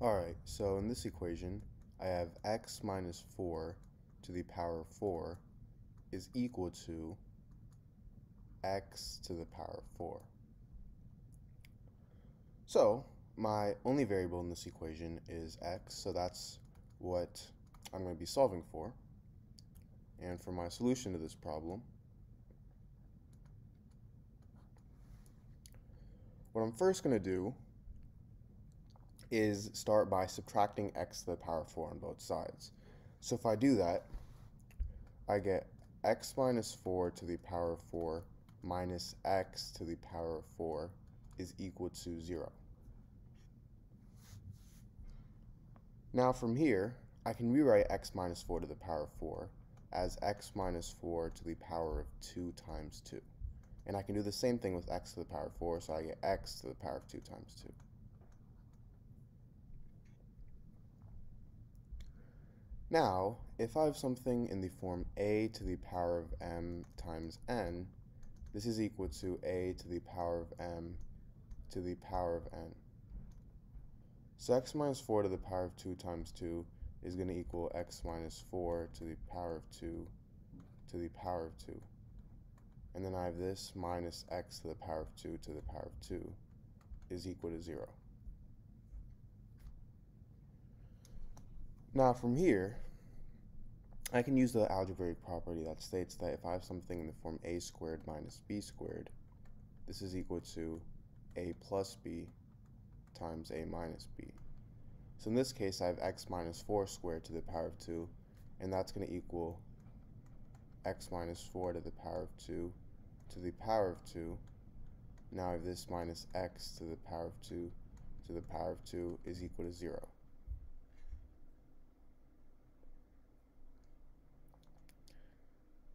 Alright, so in this equation, I have x minus 4 to the power of 4 is equal to x to the power of 4. So, my only variable in this equation is x, so that's what I'm going to be solving for. And for my solution to this problem, what I'm first going to do is start by subtracting x to the power of 4 on both sides. So if I do that, I get x minus 4 to the power of 4 minus x to the power of 4 is equal to 0. Now from here, I can rewrite x minus 4 to the power of 4 as x minus 4 to the power of 2 times 2. And I can do the same thing with x to the power of 4, so I get x to the power of 2 times 2. Now, if I have something in the form a to the power of m times n, this is equal to a to the power of m to the power of n. So x minus 4 to the power of 2 times 2 is going to equal x minus 4 to the power of 2 to the power of 2. And then I have this minus x to the power of 2 to the power of 2 is equal to 0. Now from here, I can use the algebraic property that states that if I have something in the form a squared minus b squared, this is equal to a plus b times a minus b. So in this case, I have x minus 4 squared to the power of 2, and that's going to equal x minus 4 to the power of 2 to the power of 2. Now I have this minus x to the power of 2 to the power of 2 is equal to 0.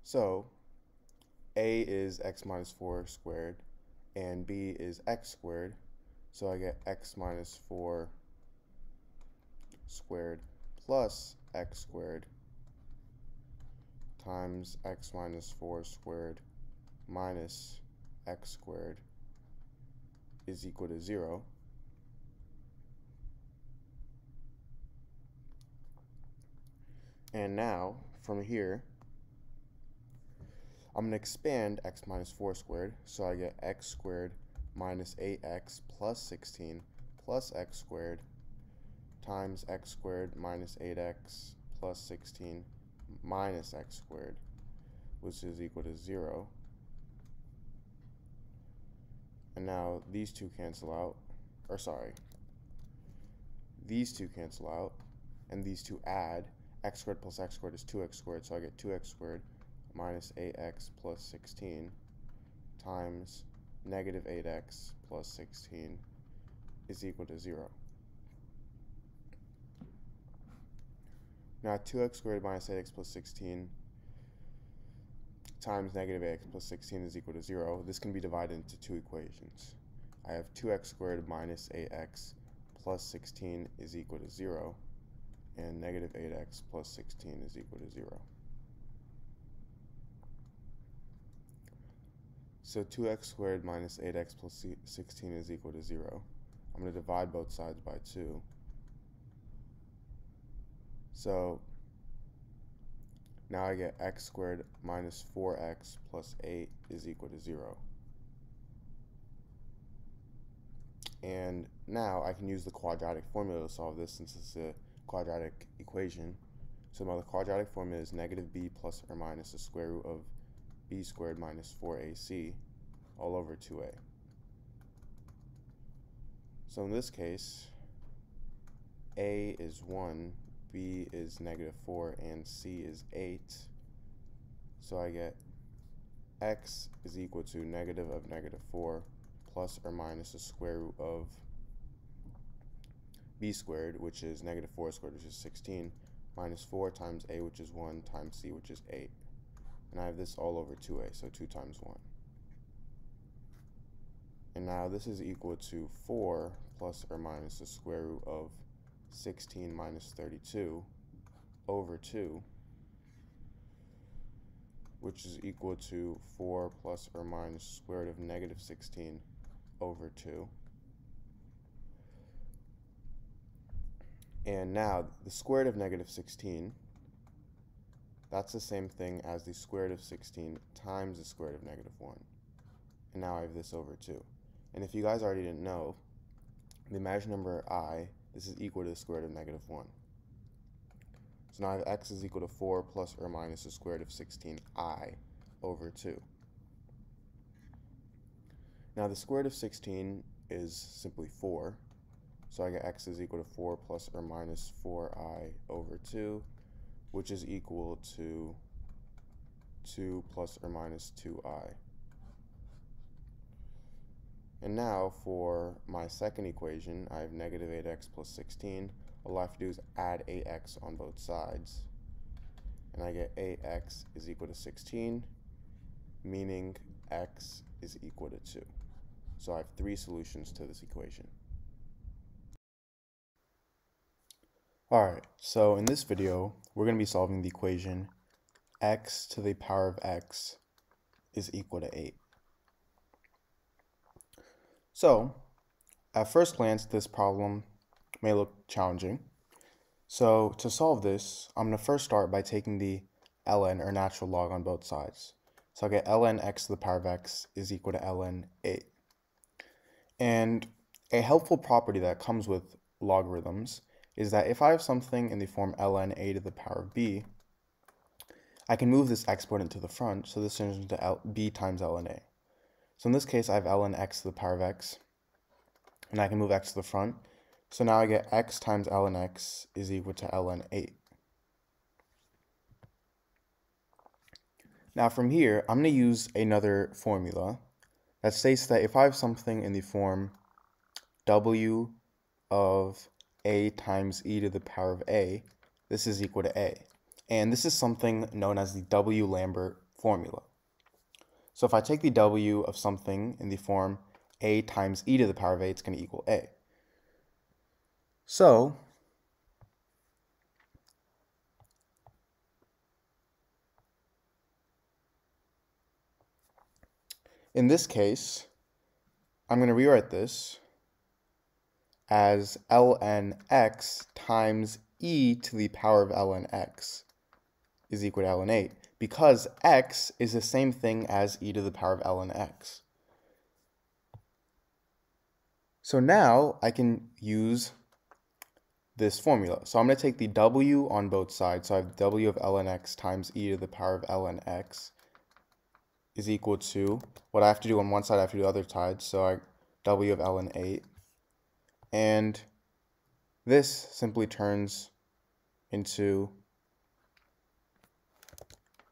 So, a is x minus 4 squared, and b is x squared, so I get x minus 4 squared plus x squared times x minus 4 squared minus x squared is equal to 0. And now, from here, I'm going to expand x minus 4 squared, so I get x squared minus 8x plus 16 plus x squared times x squared minus 8x plus 16 minus x squared, which is equal to 0. And now these two cancel out, or sorry, these two cancel out, and these two add. X squared plus x squared is 2x squared, so I get 2x squared minus 8x plus 16 times negative 8x plus 16 is equal to 0. Now 2x squared minus 8x plus 16 times negative 8x plus 16 is equal to 0. This can be divided into two equations. I have 2x squared minus 8x plus 16 is equal to 0, and negative 8x plus 16 is equal to 0. So 2x squared minus 8x plus 16 is equal to 0. I'm going to divide both sides by 2. So now I get x squared minus 4x plus 8 is equal to 0. And now I can use the quadratic formula to solve this, since it's a quadratic equation. So now the quadratic formula is negative b plus or minus the square root of b squared minus 4ac all over 2a. So in this case, a is 1, b is negative 4, and c is 8. So I get x is equal to negative of negative 4 plus or minus the square root of b squared, which is negative 4 squared, which is 16, minus 4 times a, which is 1, times c, which is 8. And I have this all over 2a, so 2 times 1. And now this is equal to 4 plus or minus the square root of 16 minus 32 over 2, which is equal to 4 plus or minus square root of negative 16 over 2. And now the square root of negative 16, that's the same thing as the square root of 16 times the square root of negative 1. And now I have this over 2. And if you guys already didn't know, the imaginary number I, this is equal to the square root of negative 1. So now I have x is equal to 4 plus or minus the square root of 16i over 2. Now the square root of 16 is simply 4. So I get x is equal to 4 plus or minus 4i over 2, which is equal to 2 plus or minus 2i. And now for my second equation, I have negative 8x plus 16. All I have to do is add 8x on both sides. And I get 8x is equal to 16, meaning x is equal to 2. So I have three solutions to this equation. Alright, so in this video, we're going to be solving the equation x to the power of x is equal to 8. So, at first glance, this problem may look challenging. So, to solve this, I'm going to first start by taking the ln, or natural log, on both sides. So I get ln x to the power of x is equal to ln 8. And a helpful property that comes with logarithms is that if I have something in the form ln a to the power of b, I can move this exponent to the front, so this turns into b times ln a. So in this case, I have ln x to the power of x, and I can move x to the front. So now I get x times ln x is equal to ln 8. Now from here, I'm going to use another formula that states that if I have something in the form w of a times e to the power of a, this is equal to a. And this is something known as the W Lambert formula. So if I take the w of something in the form a times e to the power of a, it's going to equal a. So in this case, I'm going to rewrite this as ln x times e to the power of ln x is equal to ln 8, because x is the same thing as e to the power of ln x. So now I can use this formula. So I'm going to take the w on both sides, so I have w of ln x times e to the power of ln x is equal to, what I have to do on one side, I have to do the other side, so w of ln 8. And this simply turns into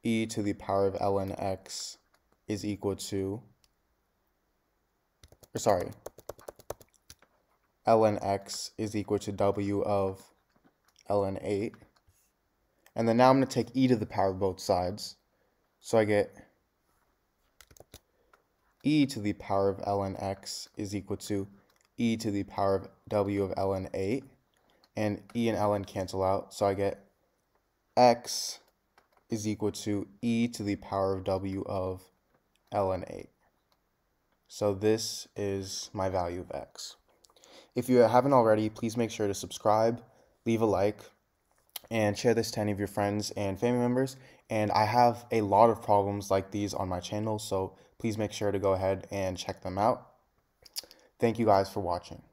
e to the power of ln x is equal to, or sorry, ln x is equal to w of ln 8. And then now I'm going to take e to the power of both sides. So I get e to the power of ln x is equal to e to the power of w of ln 8. And e and ln cancel out, so I get x is equal to e to the power of w of ln 8. So this is my value of x. If you haven't already, please make sure to subscribe, leave a like, and share this to any of your friends and family members. And I have a lot of problems like these on my channel, so please make sure to go ahead and check them out. Thank you guys for watching.